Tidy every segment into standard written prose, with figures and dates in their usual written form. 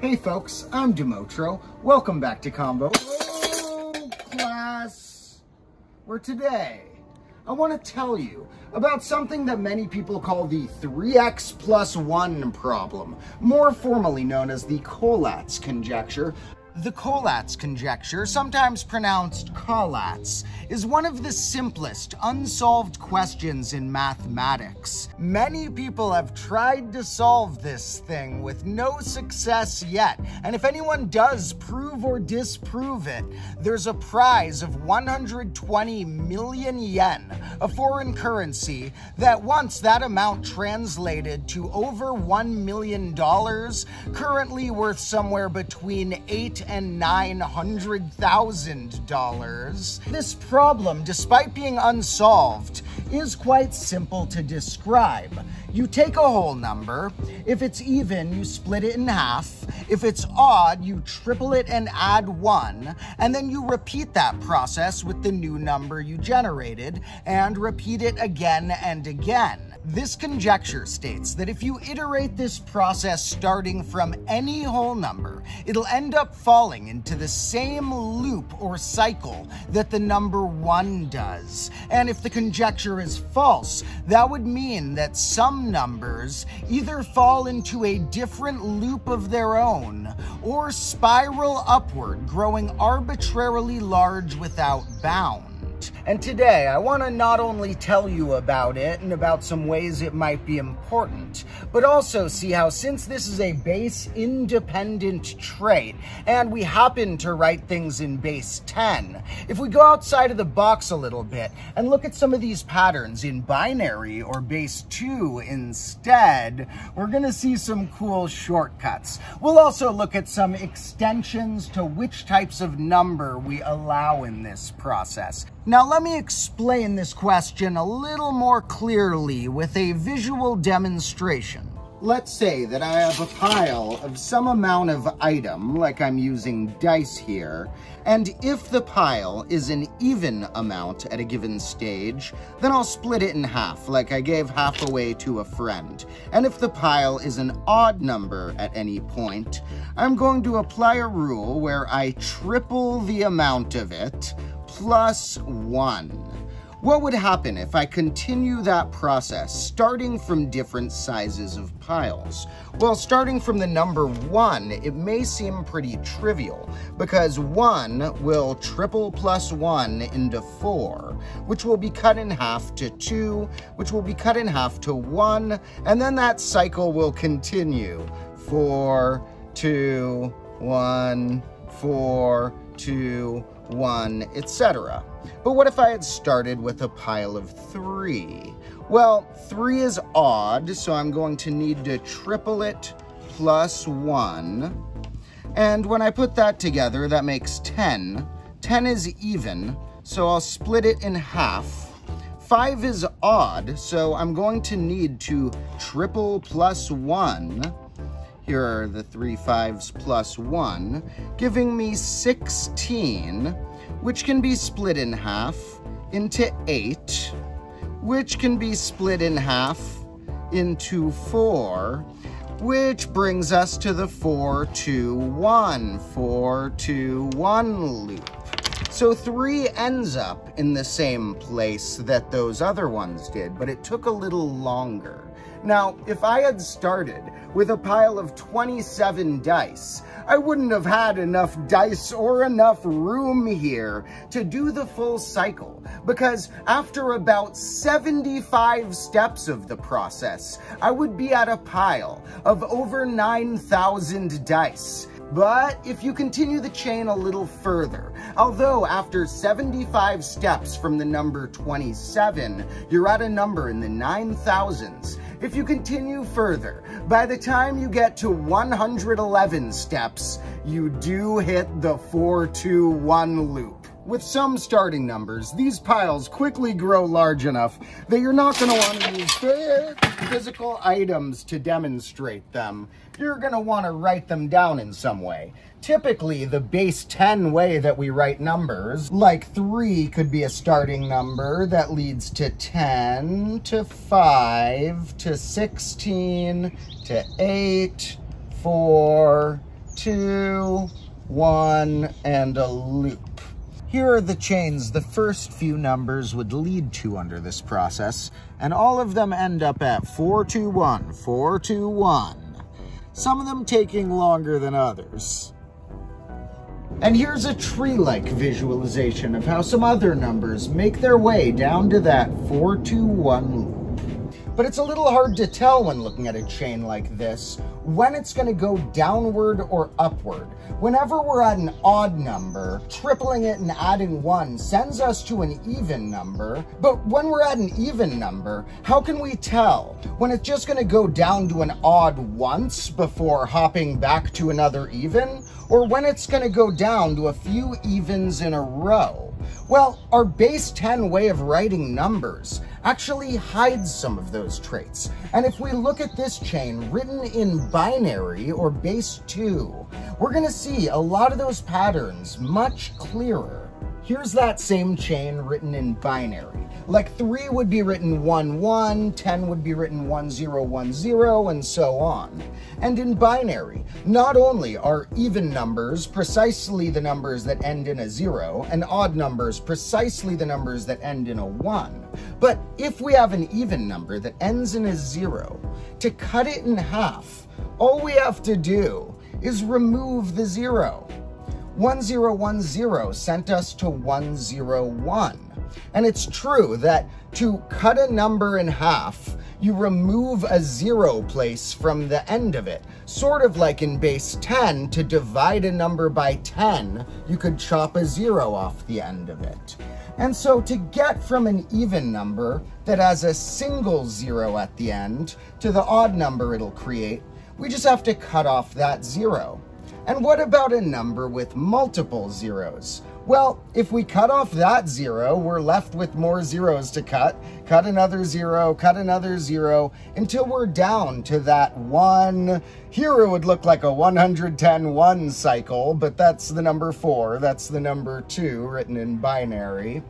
Hey folks, I'm Domotro. Welcome back to Combo Class, where today I want to tell you about something that many people call the 3x plus 1 problem, more formally known as the Collatz Conjecture. The Collatz conjecture, sometimes pronounced Collatz, is one of the simplest unsolved questions in mathematics. Many people have tried to solve this thing with no success yet, and if anyone does prove or disprove it, there's a prize of 120 million yen, a foreign currency that, once that amount translated to over $1 million, currently worth somewhere between $800,000 and $900,000. This problem, despite being unsolved, is quite simple to describe. You take a whole number. If it's even, you split it in half. If it's odd, you triple it and add 1, and then you repeat that process with the new number you generated, and repeat it again and again. This conjecture states that if you iterate this process starting from any whole number, it'll end up falling into the same loop or cycle that the number 1 does. And if the conjecture is false, that would mean that some numbers either fall into a different loop of their own or spiral upward, growing arbitrarily large without bounds. And today, I want to not only tell you about it and about some ways it might be important, but also see how, since this is a base-independent trait, and we happen to write things in base 10, if we go outside of the box a little bit and look at some of these patterns in binary or base 2 instead, we're going to see some cool shortcuts. We'll also look at some extensions to which types of number we allow in this process. Now let me explain this question a little more clearly with a visual demonstration. Let's say that I have a pile of some amount of item, like I'm using dice here, and if the pile is an even amount at a given stage, then I'll split it in half, like I gave half away to a friend. And if the pile is an odd number at any point, I'm going to apply a rule where I triple the amount of it, plus 1. What would happen if I continue that process, starting from different sizes of piles? Well, starting from the number 1, it may seem pretty trivial, because 1 will triple plus 1 into 4, which will be cut in half to 2, which will be cut in half to 1, and then that cycle will continue. 4, 2, 1, 4, 2, 1, etc. But what if I had started with a pile of 3? Well, 3 is odd, so I'm going to need to triple it plus 1. And when I put that together, that makes 10. 10 is even, so I'll split it in half. 5 is odd, so I'm going to need to triple plus 1. Here are the 3 5s plus 1, giving me 16, which can be split in half into 8, which can be split in half into 4, which brings us to the 4 2 1 4 2 1 loop. So 3 ends up in the same place that those other ones did, but it took a little longer. Now, if I had started with a pile of 27 dice, I wouldn't have had enough dice or enough room here to do the full cycle, because after about 75 steps of the process, I would be at a pile of over 9,000 dice. But if you continue the chain a little further, although after 75 steps from the number 27, you're at a number in the 9,000s, if you continue further, by the time you get to 111 steps, you do hit the 4-2-1 loop. With some starting numbers, these piles quickly grow large enough that you're not going to want to use bare physical items to demonstrate them. You're going to want to write them down in some way. Typically, the base 10 way that we write numbers, like 3 could be a starting number that leads to 10, to 5, to 16, to 8, 4, two, one, and a loop. Here are the chains the first few numbers would lead to under this process, and all of them end up at 421, 421. Some of them taking longer than others. And here's a tree-like visualization of how some other numbers make their way down to that 421 loop. But it's a little hard to tell when looking at a chain like this when it's going to go downward or upward. Whenever we're at an odd number, tripling it and adding one sends us to an even number. But when we're at an even number, how can we tell when it's just going to go down to an odd once before hopping back to another even? Or when it's going to go down to a few evens in a row? Well, our base 10 way of writing numbers actually hides some of those traits. And if we look at this chain written in binary or base 2, we're going to see a lot of those patterns much clearer. Here's that same chain written in binary. Like 3 would be written 1, 1, 10 would be written 1, 0, 1, 0, and so on. And in binary, not only are even numbers precisely the numbers that end in a 0, and odd numbers precisely the numbers that end in a 1, but if we have an even number that ends in a 0, to cut it in half, all we have to do is remove the 0. 1010 sent us to 101. And it's true that to cut a number in half, you remove a zero place from the end of it. Sort of like in base 10, to divide a number by 10, you could chop a zero off the end of it. And so to get from an even number that has a single zero at the end to the odd number it'll create, we just have to cut off that zero. And what about a number with multiple zeros? Well, if we cut off that zero, we're left with more zeros to cut another zero, cut another zero, until we're down to that one. Here it would look like a 110 one cycle, but that's the number 4, that's the number 2 written in binary.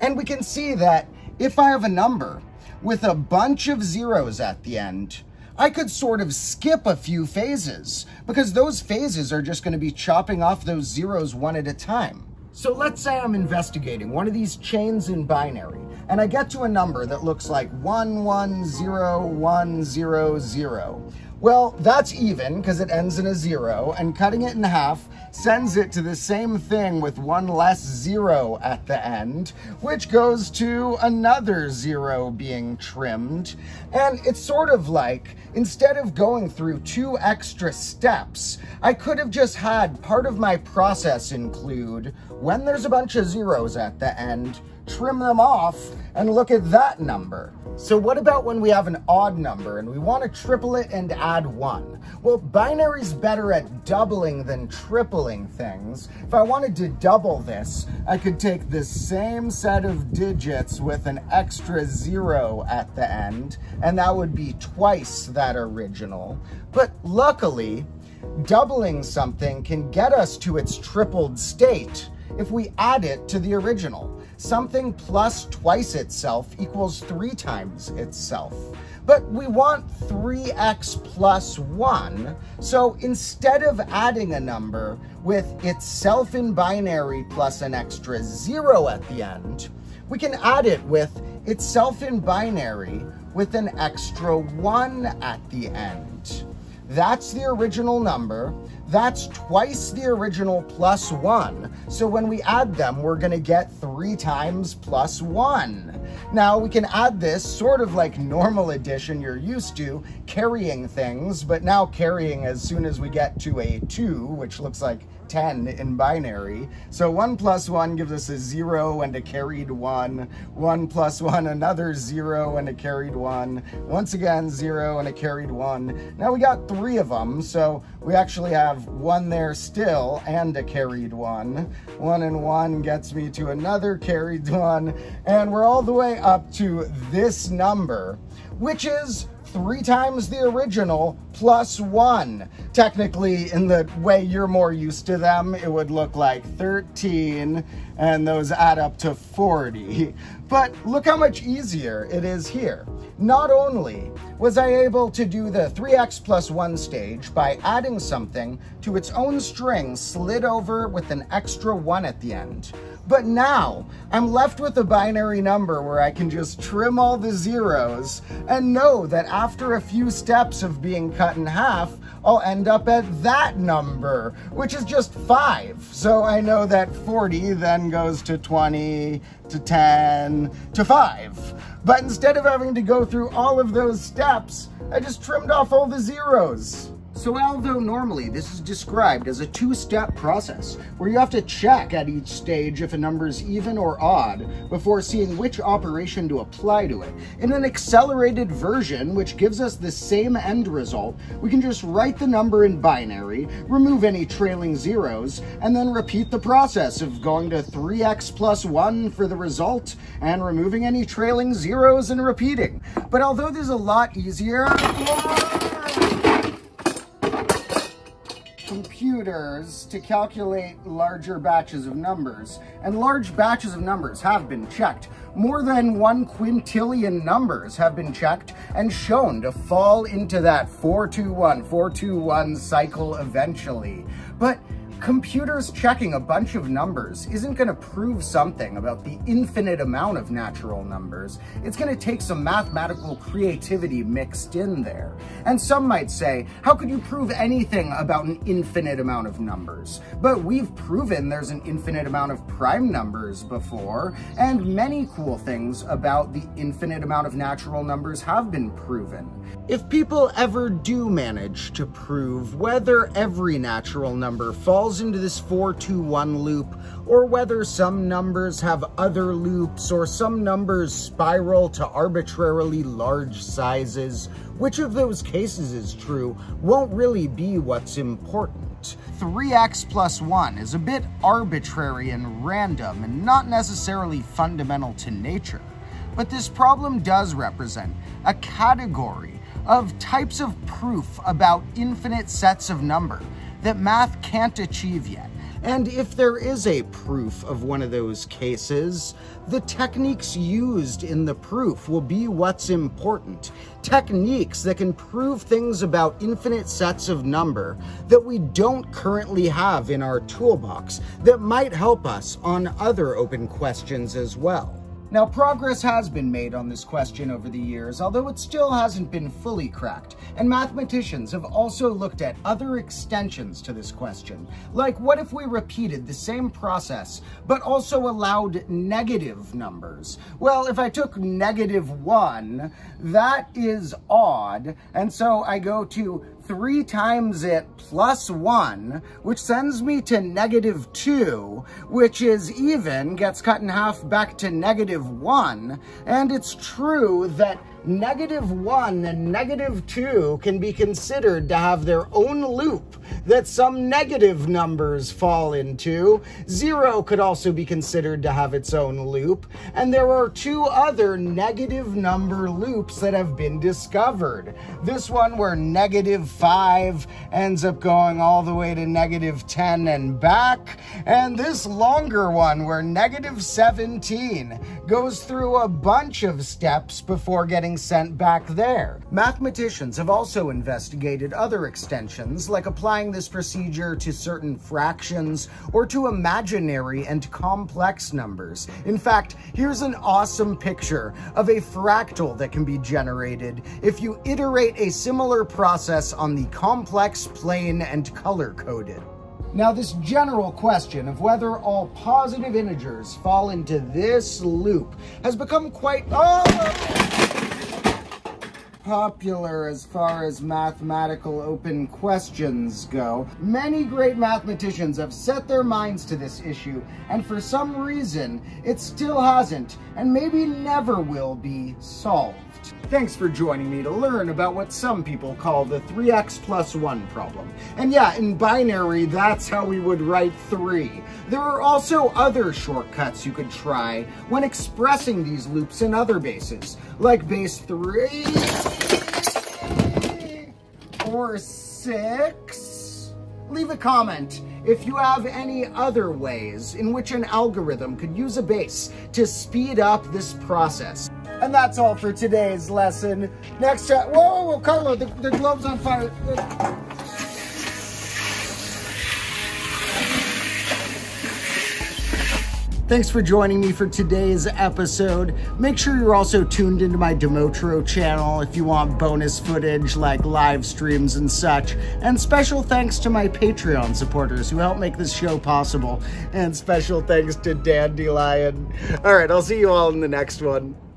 And we can see that if I have a number with a bunch of zeros at the end, I could sort of skip a few phases, because those phases are just going to be chopping off those zeros one at a time. So let's say I'm investigating one of these chains in binary, and I get to a number that looks like 1, 1, 0, 1, 0, 0. Well, that's even because it ends in a 0, and cutting it in half sends it to the same thing with one less zero at the end, which goes to another zero being trimmed. And it's sort of like, instead of going through 2 extra steps, I could have just had part of my process include, when there's a bunch of zeros at the end, trim them off and look at that number. So what about when we have an odd number and we want to triple it and add 1? Well, binary's better at doubling than tripling things. If I wanted to double this, I could take this same set of digits with an extra 0 at the end, and that would be twice that original. But luckily, doubling something can get us to its tripled state if we add it to the original. Something plus twice itself equals 3 times itself. But we want 3x plus 1, so instead of adding a number with itself in binary plus an extra 0 at the end, we can add it with itself in binary with an extra 1 at the end. That's the original number. That's twice the original plus 1. So when we add them, we're going to get 3 times plus 1. Now we can add this sort of like normal addition you're used to, carrying things, but now carrying as soon as we get to a 2, which looks like 10 in binary. So 1 plus 1 gives us a 0 and a carried 1. 1 plus 1, another 0 and a carried 1. Once again, 0 and a carried 1. Now we got 3 of them, so we actually have 1 there still and a carried 1. 1 and 1 gets me to another carried 1, and we're all the way up to this number, which is 3 times the original plus 1. Technically, in the way you're more used to them, it would look like 13, and those add up to 40. But look how much easier it is here. Not only was I able to do the 3x plus 1 stage by adding something to its own string slid over with an extra 1 at the end, but now I'm left with a binary number where I can just trim all the zeros and know that after a few steps of being cut in half, I'll end up at that number, which is just 5. So I know that 40 then goes to 20, to 10, to 5. But instead of having to go through all of those steps, I just trimmed off all the zeros. So although normally this is described as a 2-step process, where you have to check at each stage if a number is even or odd before seeing which operation to apply to it, in an accelerated version which gives us the same end result, we can just write the number in binary, remove any trailing zeros, and then repeat the process of going to 3x plus 1 for the result, and removing any trailing zeros and repeating. But although there's a lot easier... computers to calculate larger batches of numbers, and large batches of numbers have been checked. More than 1 quintillion numbers have been checked and shown to fall into that 421, 421 cycle eventually. But computers checking a bunch of numbers isn't going to prove something about the infinite amount of natural numbers. It's going to take some mathematical creativity mixed in there. And some might say, how could you prove anything about an infinite amount of numbers? But we've proven there's an infinite amount of prime numbers before, and many cool things about the infinite amount of natural numbers have been proven. If people ever do manage to prove whether every natural number falls into this 4-2-1 loop, or whether some numbers have other loops, or some numbers spiral to arbitrarily large sizes, which of those cases is true won't really be what's important. 3x plus 1 is a bit arbitrary and random, and not necessarily fundamental to nature, but this problem does represent a category of types of proof about infinite sets of number that math can't achieve yet. And if there is a proof of one of those cases, the techniques used in the proof will be what's important. Techniques that can prove things about infinite sets of number that we don't currently have in our toolbox that might help us on other open questions as well. Now, progress has been made on this question over the years, although it still hasn't been fully cracked, and mathematicians have also looked at other extensions to this question, like what if we repeated the same process, but also allowed negative numbers? Well, if I took -1, that is odd, and so I go to 3 times it plus 1, which sends me to -2, which is even, gets cut in half back to -1, and it's true that -1 and -2 can be considered to have their own loop that some negative numbers fall into. 0 could also be considered to have its own loop, and there are 2 other negative number loops that have been discovered. This one where -5 ends up going all the way to -10 and back, and this longer one where -17 goes through a bunch of steps before getting sent back there. Mathematicians have also investigated other extensions, like applying this procedure to certain fractions or to imaginary and complex numbers. In fact, here's an awesome picture of a fractal that can be generated if you iterate a similar process on the complex, plane, and color-coded. Now, this general question of whether all positive integers fall into this loop has become quite popular as far as mathematical open questions go. Many great mathematicians have set their minds to this issue, and for some reason, it still hasn't, and maybe never will be, solved. Thanks for joining me to learn about what some people call the 3x plus 1 problem. And yeah, in binary, that's how we would write 3. There are also other shortcuts you could try when expressing these loops in other bases, like base 3... or six? Leave a comment if you have any other ways in which an algorithm could use a base to speed up this process. And that's all for today's lesson. Next time, whoa, Carlo, the globe's on fire. Thanks for joining me for today's episode. Make sure you're also tuned into my Domotro channel if you want bonus footage like live streams and such. And special thanks to my Patreon supporters who help make this show possible. And special thanks to Dandelion. All right, I'll see you all in the next one.